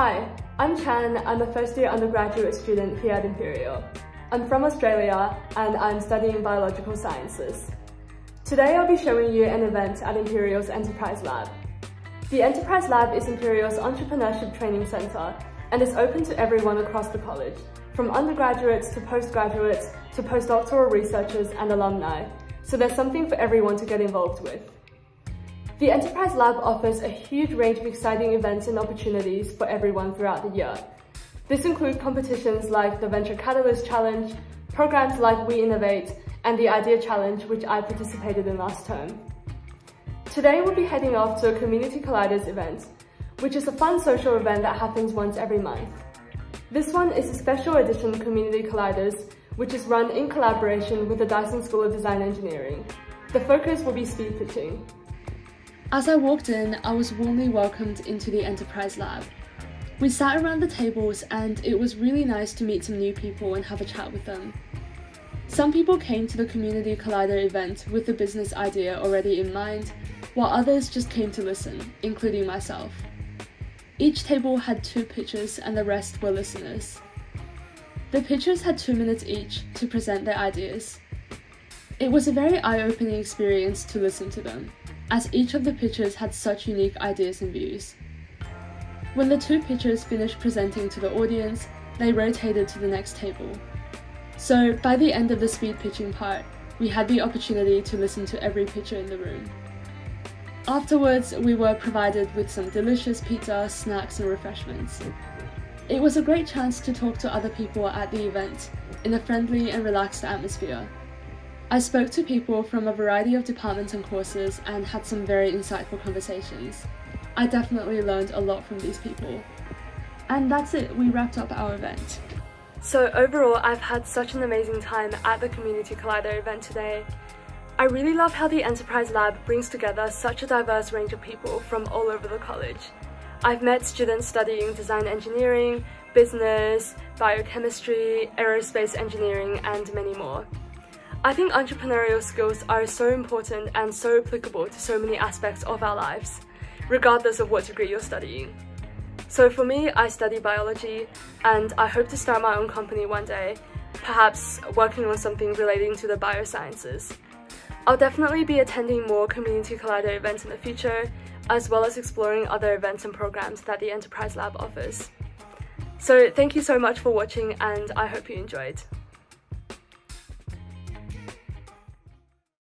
Hi, I'm Chan. I'm a first-year undergraduate student here at Imperial. I'm from Australia and I'm studying biological sciences. Today I'll be showing you an event at Imperial's Enterprise Lab. The Enterprise Lab is Imperial's entrepreneurship training centre and is open to everyone across the college, from undergraduates to postgraduates to postdoctoral researchers and alumni, so there's something for everyone to get involved with. The Enterprise Lab offers a huge range of exciting events and opportunities for everyone throughout the year. This includes competitions like the Venture Catalyst Challenge, programs like We Innovate, and the Idea Challenge, which I participated in last term. Today we'll be heading off to a Community Colliders event, which is a fun social event that happens once every month. This one is a special edition Community Colliders, which is run in collaboration with the Dyson School of Design Engineering. The focus will be speed pitching. As I walked in, I was warmly welcomed into the Enterprise Lab. We sat around the tables and it was really nice to meet some new people and have a chat with them. Some people came to the Community Collider event with a business idea already in mind, while others just came to listen, including myself. Each table had two pitchers and the rest were listeners. The pitchers had 2 minutes each to present their ideas. It was a very eye-opening experience to listen to them, as each of the pitchers had such unique ideas and views. When the two pitchers finished presenting to the audience, they rotated to the next table. So by the end of the speed pitching part, we had the opportunity to listen to every pitcher in the room. Afterwards, we were provided with some delicious pizza, snacks and refreshments. It was a great chance to talk to other people at the event in a friendly and relaxed atmosphere. I spoke to people from a variety of departments and courses and had some very insightful conversations. I definitely learned a lot from these people. And that's it, we wrapped up our event. So overall, I've had such an amazing time at the Community Collider event today. I really love how the Enterprise Lab brings together such a diverse range of people from all over the college. I've met students studying design engineering, business, biochemistry, aerospace engineering, and many more. I think entrepreneurial skills are so important and so applicable to so many aspects of our lives, regardless of what degree you're studying. So for me, I study biology and I hope to start my own company one day, perhaps working on something relating to the biosciences. I'll definitely be attending more Community Collider events in the future, as well as exploring other events and programs that the Enterprise Lab offers. So thank you so much for watching and I hope you enjoyed.